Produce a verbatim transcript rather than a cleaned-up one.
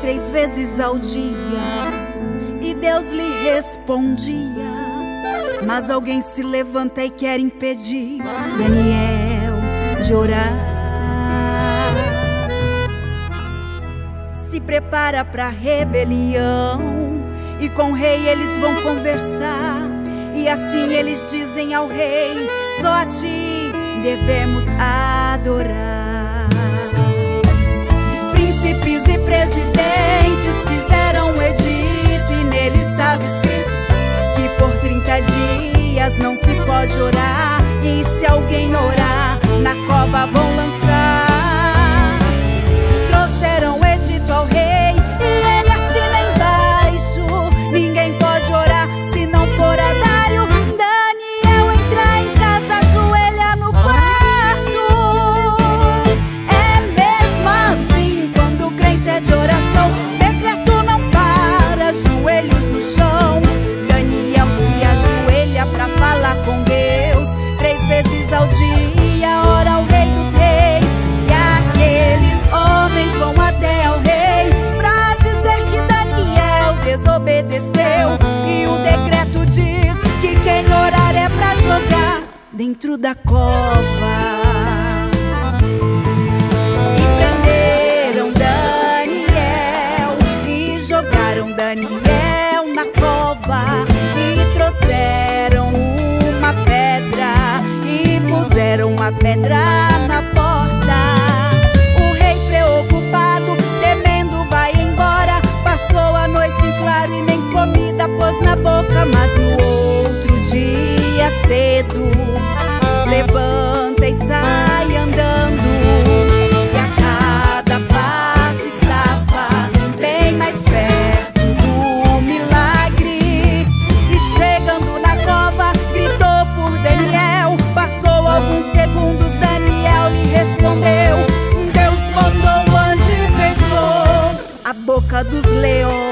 três vezes ao dia, e Deus lhe respondia. Mas alguém se levanta e quer impedir Daniel de orar. Se prepara pra rebelião, e com o rei eles vão conversar. E assim eles dizem ao rei: só a ti devemos adorar. Príncipes e presidentes fizeram um edito, e nele estava escrito que por trinta dias não se pode orar, e se alguém orar, na cova vão lançar. Trouxeram o edito ao rei e ele assina embaixo: ninguém pode orar se não for a Dário. Daniel entra em casa, ajoelha no quarto. É mesmo assim quando o crente é de oração, decreto não para, joelhos no chão. Daniel se ajoelha pra falar com Deus, três vezes ao dia ora ao rei dos reis. E aqueles homens vão até ao rei pra dizer que Daniel desobedeceu, e o decreto diz que quem orar é pra jogar dentro da cova. E prenderam Daniel e jogaram Daniel na cova, e trouxeram uma pedra e puseram uma pedra na porta. O rei, preocupado, temendo, vai embora. Passou a noite em claro e nem comida pôs na boca. Mas no outro dia cedo levanta e sai andando, e a cada passo estava bem mais perto do milagre. E chegando na cova, gritou por Daniel. Passou alguns segundos, Daniel lhe respondeu: Deus mandou o anjo e fechou a boca dos leões.